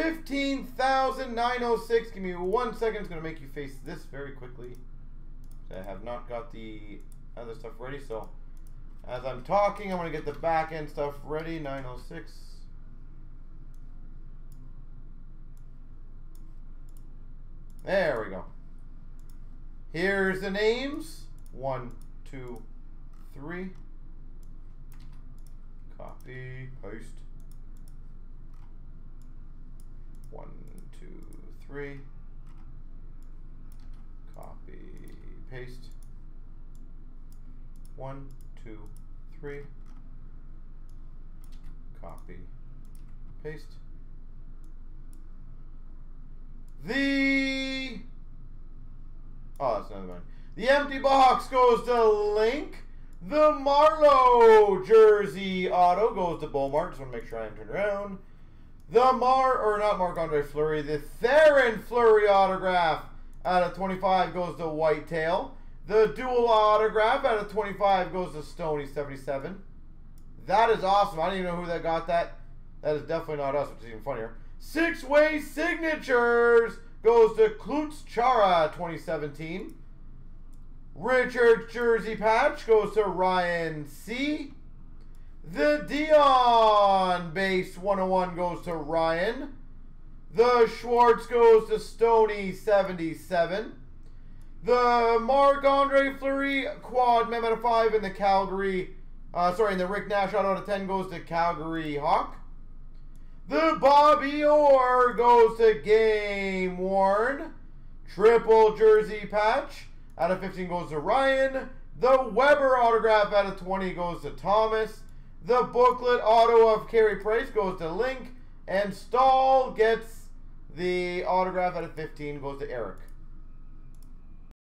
15,906. Give me 1 second. It's going to make you face this very quickly. I have not got the other stuff ready, so as I'm talking, I'm going to get the back end stuff ready. 906. There we go. Here's the names. 1, 2, 3. Copy, paste. 1, 2, 3. Copy, paste. 1, 2, 3. Copy, paste. Oh, that's another one. The empty box goes to Link. The Marlowe jersey auto goes to Beaumont. Just want to make sure I haven't turned around. The Marc-Andre Fleury. The Theoren Fleury autograph out of 25 goes to Whitetail. The dual autograph out of 25 goes to Stoney 77. That is awesome. I don't even know who that got that. That is definitely not us, which is even funnier. Six-way signatures goes to CloutsnChara 2017. Richard's jersey patch goes to Ryan C. The Dion base 101 goes to Ryan. The Schwartz goes to Stoney 77. The Marc-Andre Fleury quad mem out of 5 in the Calgary, sorry, the Rick Nash auto out of 10 goes to Calgary Hawk. The Bobby Orr goes to Game Worn. Triple jersey patch out of 15 goes to Ryan. The Weber autograph out of 20 goes to Thomas. The booklet auto of Carey Price goes to Link. And Stahl gets the autograph out of 15 goes to Eric.